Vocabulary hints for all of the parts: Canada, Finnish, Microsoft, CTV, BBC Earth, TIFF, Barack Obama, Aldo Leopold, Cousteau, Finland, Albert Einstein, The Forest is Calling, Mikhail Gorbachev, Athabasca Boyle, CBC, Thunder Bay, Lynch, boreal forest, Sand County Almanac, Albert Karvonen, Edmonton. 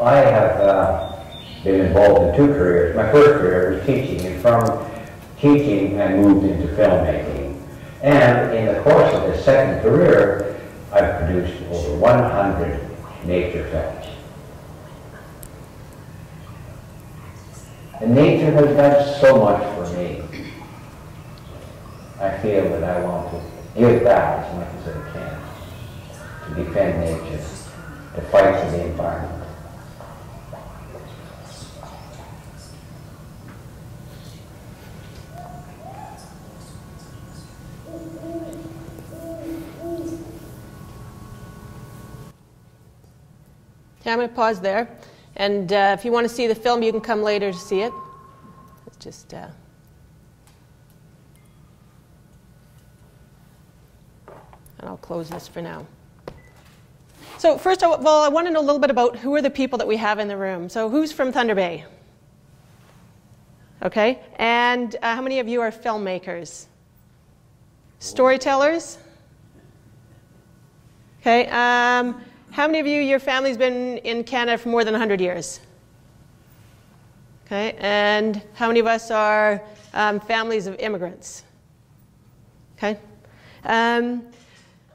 I have been involved in two careers. My first career was teaching, and from teaching I moved into filmmaking. And in the course of this second career, I've produced over 100 nature films. And nature has done so much for me. I feel that I want to give back as much as I can to defend nature, to fight for the environment. Yeah, I'm going to pause there, and if you want to see the film, you can come later to see it. It's just. And I'll close this for now. So first of all, I want to know a little bit about who are the people that we have in the room. So who's from Thunder Bay? Okay. And how many of you are filmmakers? Storytellers? Okay. How many of you, your family's been in Canada for more than 100 years? Okay. And how many of us are families of immigrants? Okay.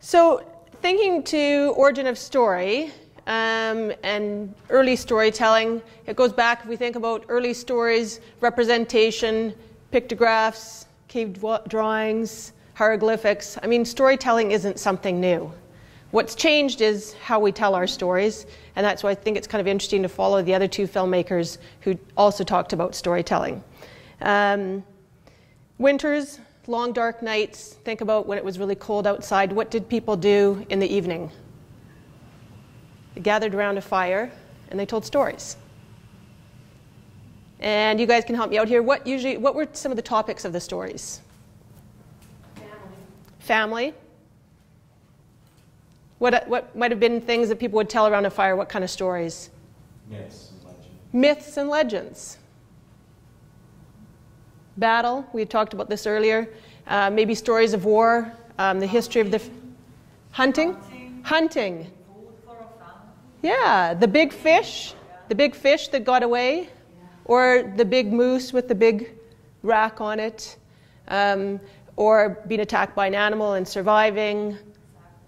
So thinking to origin of story and early storytelling, it goes back, if we think about early stories, representation, pictographs, cave drawings, hieroglyphics. I mean, storytelling isn't something new. What's changed is how we tell our stories, and that's why I think it's kind of interesting to follow the other two filmmakers who also talked about storytelling. Winters. Long dark nights, think about when it was really cold outside. What did people do in the evening? They gathered around a fire and they told stories. And you guys can help me out here. What were some of the topics of the stories? Family. What might have been things that people would tell around a fire? What kind of stories? Myths and legends. Myths and legends. Battle, we talked about this earlier, maybe stories of war, the history of the hunting. Yeah, the big fish that got away, or the big moose with the big rack on it, or being attacked by an animal and surviving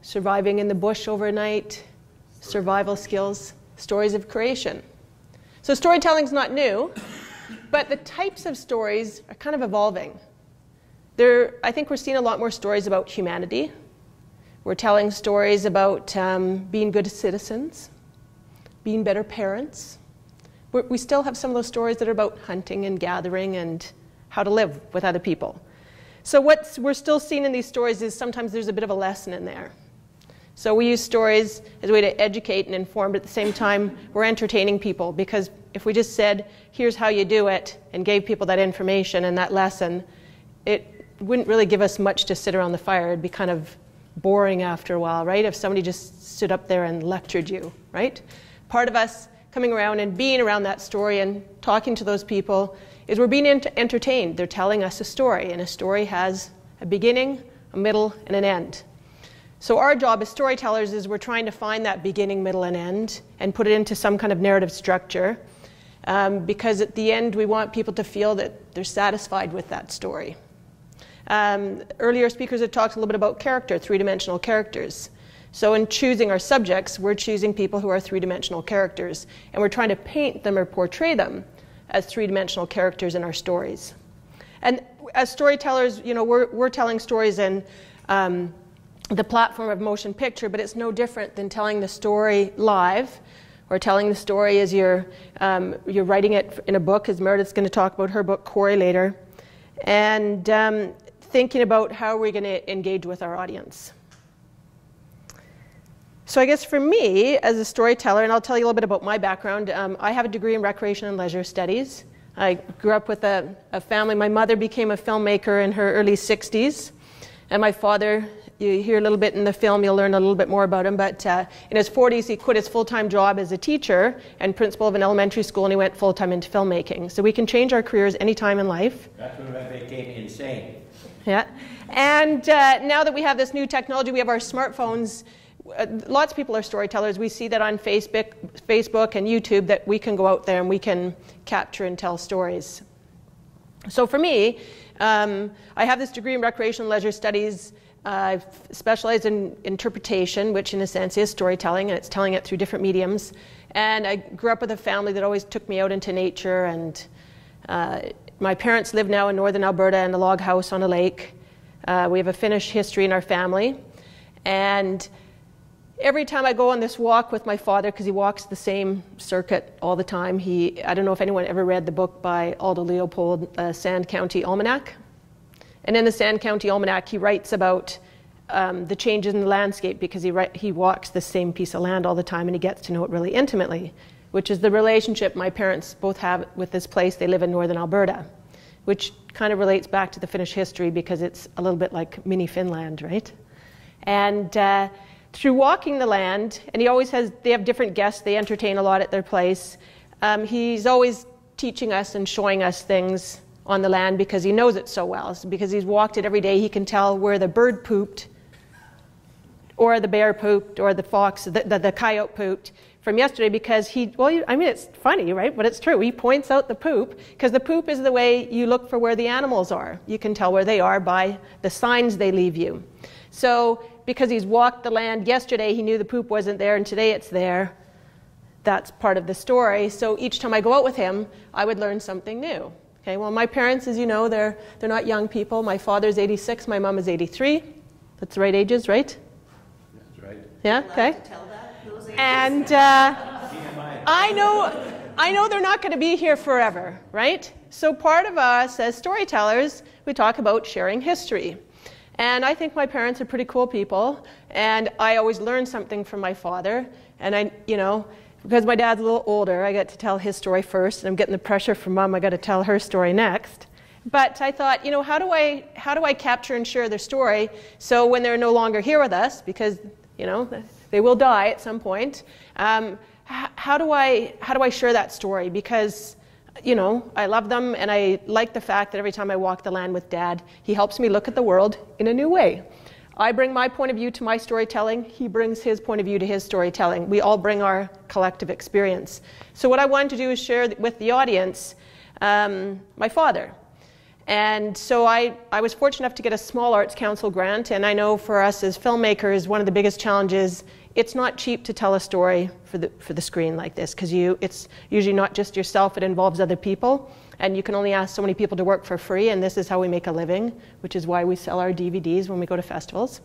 in the bush overnight, survival skills, stories of creation. So storytelling's not new. But the types of stories are kind of evolving. I think we're seeing a lot more stories about humanity. We're telling stories about being good citizens, being better parents. We still have some of those stories that are about hunting and gathering and how to live with other people. So what we're still seeing in these stories is sometimes there's a bit of a lesson in there. So we use stories as a way to educate and inform, but at the same time, we're entertaining people, because if we just said, here's how you do it, and gave people that information and that lesson, it wouldn't really give us much to sit around the fire. It'd be kind of boring after a while, right? If somebody just stood up there and lectured you, right? Part of us coming around and being around that story and talking to those people is we're being entertained. They're telling us a story, and a story has a beginning, a middle, and an end. So our job as storytellers is we're trying to find that beginning, middle, and end and put it into some kind of narrative structure, because at the end we want people to feel that they're satisfied with that story. Earlier speakers had talked a little bit about character, three-dimensional characters. So in choosing our subjects, we're choosing people who are three-dimensional characters, and we're trying to paint them or portray them as three-dimensional characters in our stories. And as storytellers, you know, we're telling stories in the platform of motion picture, but it's no different than telling the story live, or telling the story as you're writing it in a book, as Meredith's going to talk about her book, Corey, later, and thinking about how we're going to engage with our audience. So I guess for me, as a storyteller, and I'll tell you a little bit about my background, I have a degree in recreation and leisure studies. I grew up with a family. My mother became a filmmaker in her early 60s, and my father, you hear a little bit in the film, you'll learn a little bit more about him, but in his 40s he quit his full-time job as a teacher and principal of an elementary school, and he went full-time into filmmaking. So we can change our careers any time in life. That's when I became insane. Yeah. And now that we have this new technology, we have our smartphones, lots of people are storytellers. We see that on Facebook and YouTube, that we can go out there and we can capture and tell stories. So for me, I have this degree in recreation and leisure studies. I've specialized in interpretation, which in a sense is storytelling, and it's telling it through different mediums. And I grew up with a family that always took me out into nature. And my parents live now in northern Alberta in a log house on a lake. We have a Finnish history in our family. And every time I go on this walk with my father, because he walks the same circuit all the time, I don't know if anyone ever read the book by Aldo Leopold, Sand County Almanac. And in the Sand County Almanac, he writes about the changes in the landscape, because he walks the same piece of land all the time, and he gets to know it really intimately, which is the relationship my parents both have with this place they live in northern Alberta, which kind of relates back to the Finnish history, because it's a little bit like mini Finland, right? And through walking the land, and they have different guests, they entertain a lot at their place. He's always teaching us and showing us things on the land, because he knows it so well. So because he's walked it every day, he can tell where the bird pooped, or the bear pooped, or the fox, the coyote pooped from yesterday, because it's funny, right? But it's true. He points out the poop, because the poop is the way you look for where the animals are. You can tell where they are by the signs they leave you. So because he's walked the land, yesterday he knew the poop wasn't there, and today it's there. That's part of the story. So each time I go out with him, I would learn something new. Okay, well, my parents, as you know, they're not young people. My father's 86, my mom is 83. That's the right ages, right? That's right. Yeah, okay. To tell that, those ages. And I know they're not going to be here forever, right? So part of us as storytellers, we talk about sharing history. And I think my parents are pretty cool people, and I always learn something from my father. And because my dad's a little older, I got to tell his story first, and I'm getting the pressure from mom, I got to tell her story next. But I thought, how do I capture and share their story, so when they're no longer here with us, because they will die at some point, how do I share that story? Because I love them, and I like the fact that every time I walk the land with Dad, he helps me look at the world in a new way. I bring my point of view to my storytelling. He brings his point of view to his storytelling. We all bring our collective experience. So what I wanted to do is share with the audience my father. And so I was fortunate enough to get a small Arts Council grant. And I know for us as filmmakers, one of the biggest challenges, it's not cheap to tell a story for the screen like this, because it's usually not just yourself, it involves other people. And you can only ask so many people to work for free, and this is how we make a living, which is why we sell our DVDs when we go to festivals.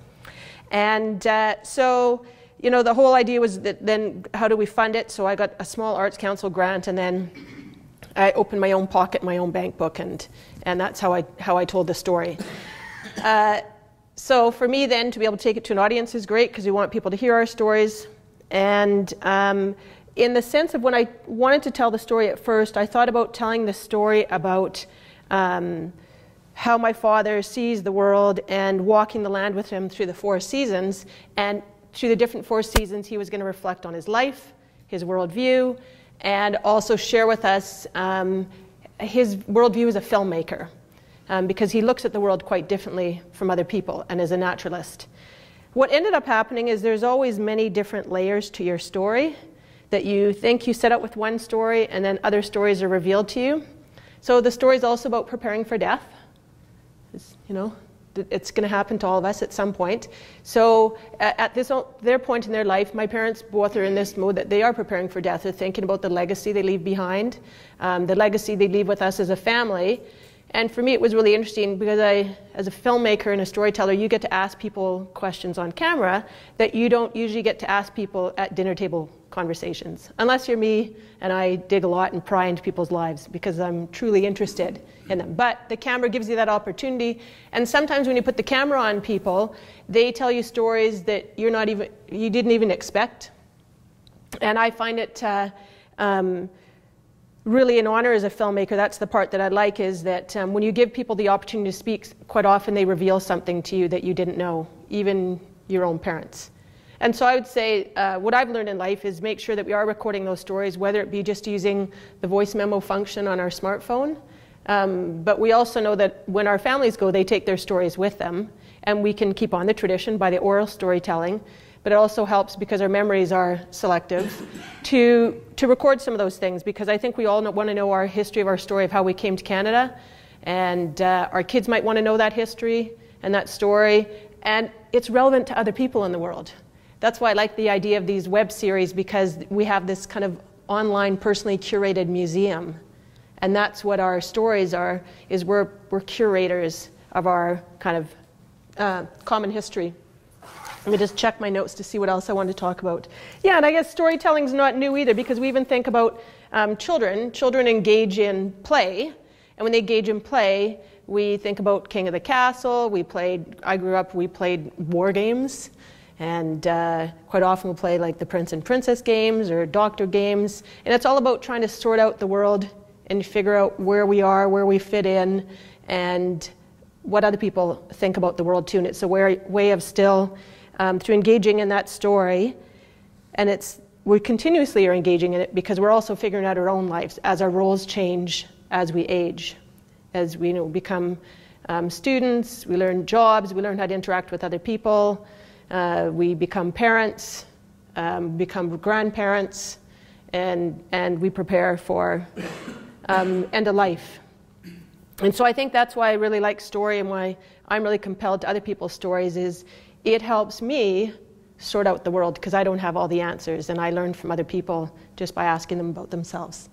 And so the whole idea was that then how do we fund it? So I got a small Arts Council grant, and then I opened my own pocket, my own bank book, and that's how I told the story. So for me then, to be able to take it to an audience is great, because we want people to hear our stories. And in the sense of when I wanted to tell the story at first, I thought about telling the story about how my father sees the world and walking the land with him through the four seasons. And through the different four seasons, he was going to reflect on his life, his worldview, and also share with us his worldview as a filmmaker. Because he looks at the world quite differently from other people, and is a naturalist. What ended up happening is there's always many different layers to your story, that you think you set up with one story, and then other stories are revealed to you. So the story is also about preparing for death. It's going to happen to all of us at some point. So at their point in their life, my parents both are in this mode that they are preparing for death. They're thinking about the legacy they leave behind, the legacy they leave with us as a family. And for me, it was really interesting, because as a filmmaker and a storyteller, you get to ask people questions on camera that you don't usually get to ask people at dinner table conversations. Unless you're me, and I dig a lot and pry into people's lives, because I'm truly interested in them. But the camera gives you that opportunity. And sometimes when you put the camera on people, they tell you stories that you didn't even expect. And I find it really an honor as a filmmaker. That's the part that I like, is that when you give people the opportunity to speak, quite often they reveal something to you that you didn't know, even your own parents. And so I would say what I've learned in life is make sure that we are recording those stories, whether it be just using the voice memo function on our smartphone. But we also know that when our families go, they take their stories with them, and we can keep on the tradition by the oral storytelling. but it also helps, because our memories are selective, to record some of those things, because I think we all want to know our history of our story of how we came to Canada, and our kids might want to know that history and that story, and it's relevant to other people in the world. That's why I like the idea of these web series, because we have this kind of online personally curated museum, and that's what our stories are, is we're curators of our kind of common history. Let me just check my notes to see what else I want to talk about. Yeah, and I guess storytelling's not new either, because we even think about children. Children engage in play, and when they engage in play, we think about King of the Castle. I grew up, we played war games, and quite often we'll play like the Prince and Princess games or Doctor games, and it's all about trying to sort out the world and figure out where we are, where we fit in, and what other people think about the world too. And it's a way of still, through engaging in that story, and we continuously are engaging in it, because we're also figuring out our own lives as our roles change as we age. As we become students, we learn jobs, we learn how to interact with other people, we become parents, become grandparents, and we prepare for end of life. And so I think that's why I really like story, and why I'm really compelled to other people's stories, is it helps me sort out the world, because I don't have all the answers, and I learn from other people just by asking them about themselves.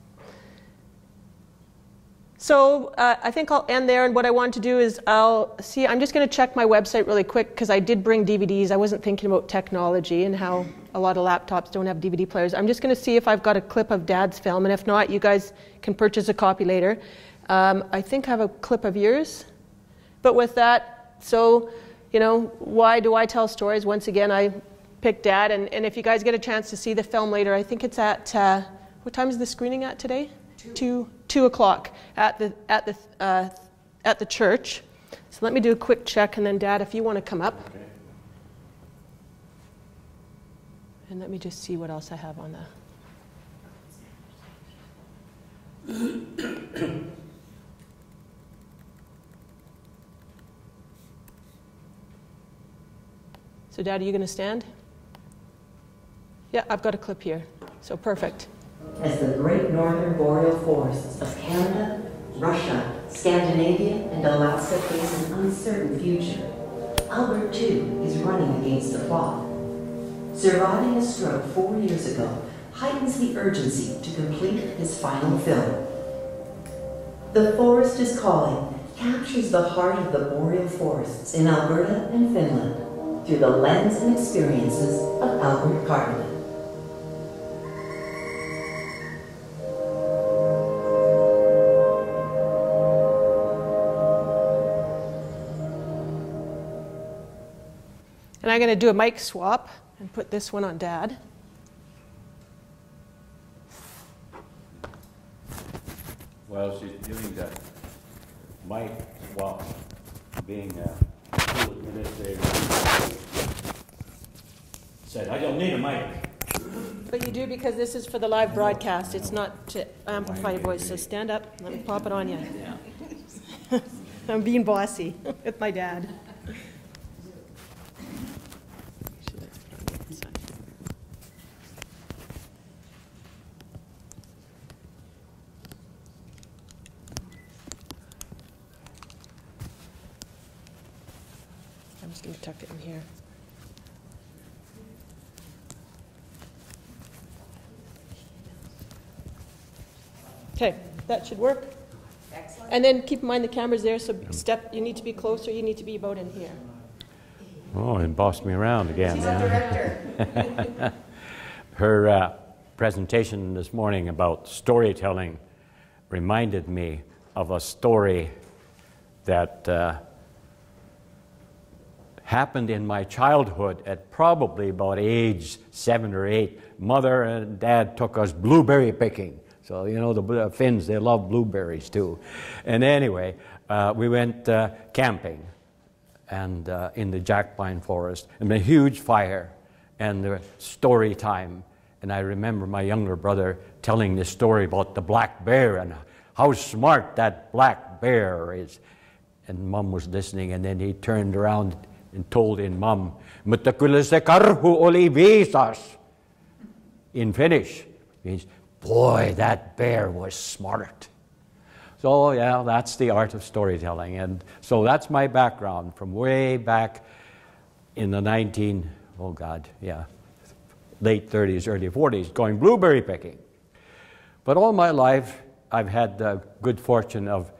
So I think I'll end there, and what I want to do is I'm just going to check my website really quick, because I did bring DVDs. I wasn't thinking about technology and how a lot of laptops don't have DVD players. I'm just going to see if I've got a clip of Dad's film, and if not, you guys can purchase a copy later. I think I have a clip of yours, but with that, so, why do I tell stories? Once again, I picked Dad, and if you guys get a chance to see the film later, I think it's at, what time is the screening at today? 2 o'clock at the church. So let me do a quick check, and then Dad, if you want to come up. Okay. And let me just see what else I have on the... So Dad, are you going to stand? Yeah, I've got a clip here. So perfect. As the great northern boreal forests of Canada, Russia, Scandinavia, and Alaska face an uncertain future, Albert too is running against the clock. Surrounding a stroke 4 years ago heightens the urgency to complete his final film. The Forest is Calling captures the heart of the boreal forests in Alberta and Finland through the lens and experiences of Albert Karvonen. And I'm going to do a mic swap and put this one on Dad. While she's doing that, Mike Swap, being a school administrator, said, I don't need a mic. But you do, because this is for the live broadcast. It's not to amplify your voice. So stand up. Let me pop it on you. Yeah. I'm being bossy with my dad. Tuck it in here. Okay, that should work. Excellent. And then keep in mind the camera's there, so you need to be closer, you need to be about in here. Oh, and bossed me around again. She's a director. Her presentation this morning about storytelling reminded me of a story that happened in my childhood at probably about age 7 or 8. Mother and Dad took us blueberry picking. So, the Finns, they love blueberries too. And anyway, we went camping and in the jack pine forest, and a huge fire, and the story time. And I remember my younger brother telling this story about the black bear and how smart that black bear is. And Mom was listening, and then he turned around told in mum, mutta kyllä se karhu oli viisas, in Finnish, means, boy, that bear was smart. So yeah, that's the art of storytelling. And so that's my background from way back in the late 30s, early 40s, going blueberry picking. But all my life, I've had the good fortune of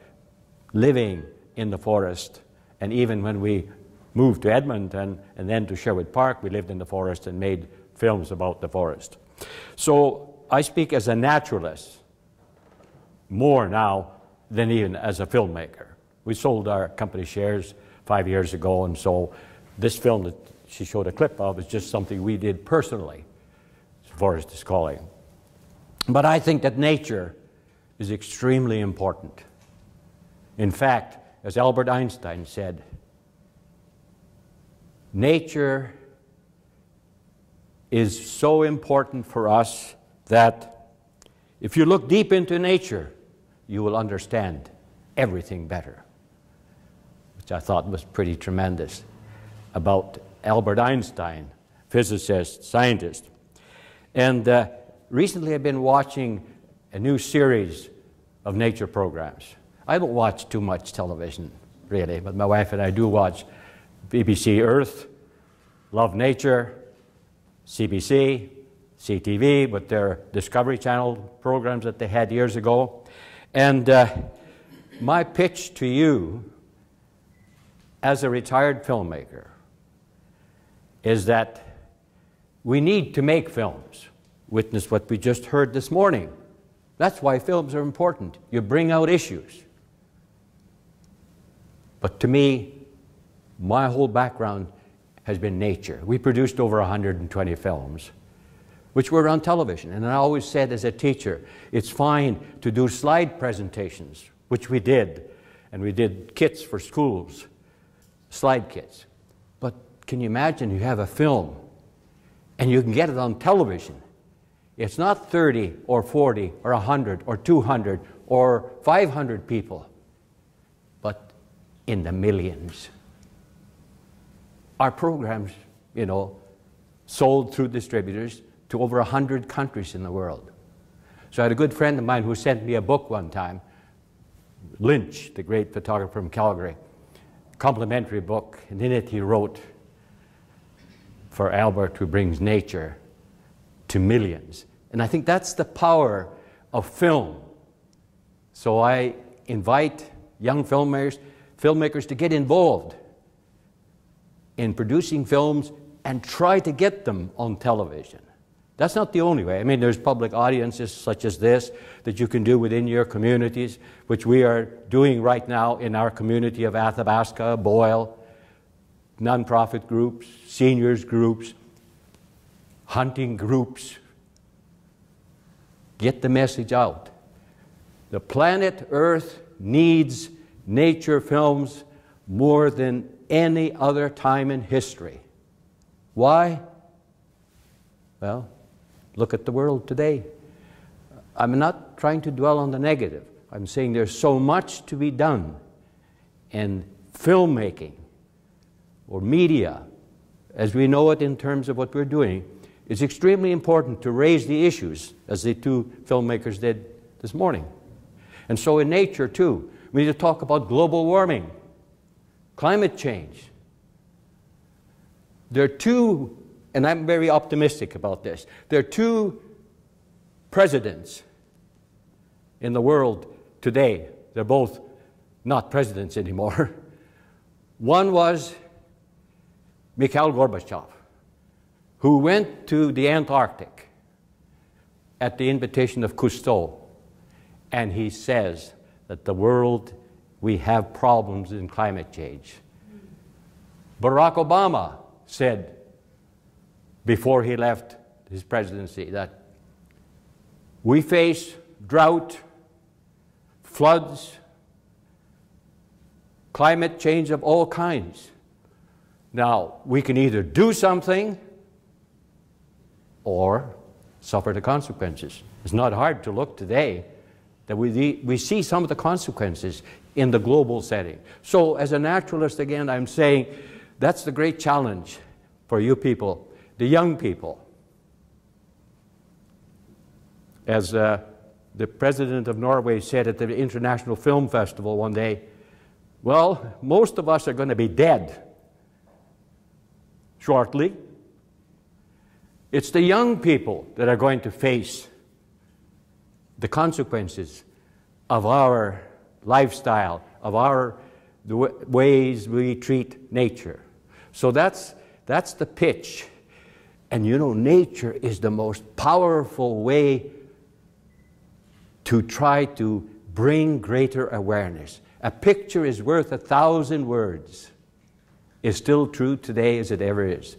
living in the forest. And even when we moved to Edmonton and then to Sherwood Park, we lived in the forest and made films about the forest. So I speak as a naturalist more now than even as a filmmaker. We sold our company shares 5 years ago, and so this film that she showed a clip of is just something we did personally, The Forest is Calling. But I think that nature is extremely important. In fact, as Albert Einstein said, nature is so important for us that if you look deep into nature, you will understand everything better, which I thought was pretty tremendous about Albert Einstein, physicist, scientist. And recently I've been watching a new series of nature programs. I don't watch too much television, really, but my wife and I do watch BBC Earth, Love Nature, CBC, CTV, with their Discovery Channel programs that they had years ago. And my pitch to you as a retired filmmaker is that we need to make films. Witness what we just heard this morning. That's why films are important. You bring out issues. But to me, my whole background has been nature. We produced over 120 films, which were on television. And I always said as a teacher, it's fine to do slide presentations, which we did. And we did kits for schools, slide kits. But can you imagine you have a film and you can get it on television? It's not 30 or 40 or 100 or 200 or 500 people, but in the millions. Our programs, you know, sold through distributors to over 100 countries in the world. So I had a good friend of mine who sent me a book one time, Lynch, the great photographer from Calgary, complimentary book, and in it he wrote, "For Albert who brings nature to millions." And I think that's the power of film. So I invite young filmmakers to get involved in producing films and try to get them on television. That's not the only way. I mean, there's public audiences such as this that you can do within your communities, which we are doing right now in our community of Athabasca Boyle, nonprofit groups, seniors groups, hunting groups. Get the message out. The planet Earth needs nature films more than any other time in history. Why? Well, look at the world today. I'm not trying to dwell on the negative. I'm saying there's so much to be done. And filmmaking or media, as we know it in terms of what we're doing, it's extremely important to raise the issues, as the two filmmakers did this morning. And so in nature, too, we need to talk about global warming, climate change. There are two, and I'm very optimistic about this, there are two presidents in the world today. They're both not presidents anymore. One was Mikhail Gorbachev, who went to the Antarctic at the invitation of Cousteau, and he says that the world, we have problems in climate change. Barack Obama said before he left his presidency that we face drought, floods, climate change of all kinds. Now, we can either do something or suffer the consequences. It's not hard to look today that we see some of the consequences in the global setting. So as a naturalist, again, I'm saying That's the great challenge for you people, the young people. As the president of Norway said at the International Film Festival one day, well, most of us are going to be dead shortly. It's the young people that are going to face the consequences of our lifestyle, of our ways we treat nature. So that's the pitch. And you know, nature is the most powerful way to try to bring greater awareness. A picture is worth 1,000 words. It's still true today as it ever is.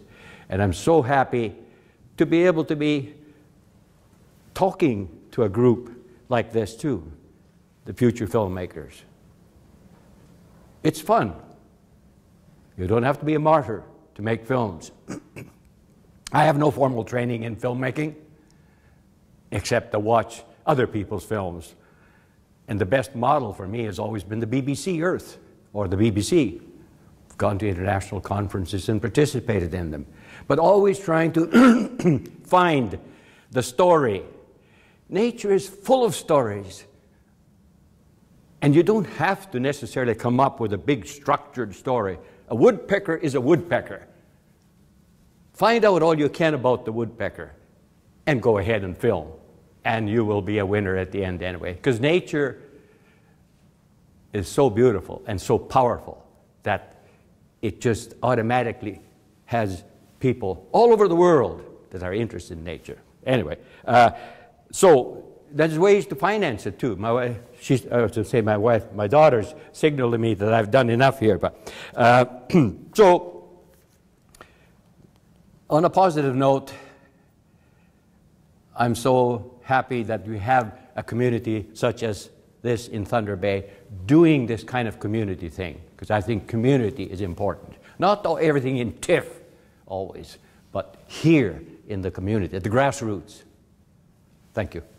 And I'm so happy to be able to be talking to a group like this too, the future filmmakers. It's fun. You don't have to be a martyr to make films. I have no formal training in filmmaking except to watch other people's films. And the best model for me has always been the BBC Earth, or the BBC. I've gone to international conferences and participated in them. But always trying to find the story. Nature is full of stories. And you don't have to necessarily come up with a big structured story. A woodpecker is a woodpecker. Find out all you can about the woodpecker and go ahead and film. And you will be a winner at the end anyway. Because nature is so beautiful and so powerful that it just automatically has people all over the world that are interested in nature. Anyway, so there's ways to finance it too. My wife, my daughters signaled to me that I've done enough here. But so, on a positive note, I'm so happy that we have a community such as this in Thunder Bay doing this kind of community thing, because I think community is important. Not everything in TIFF always, but here in the community, at the grassroots. Thank you.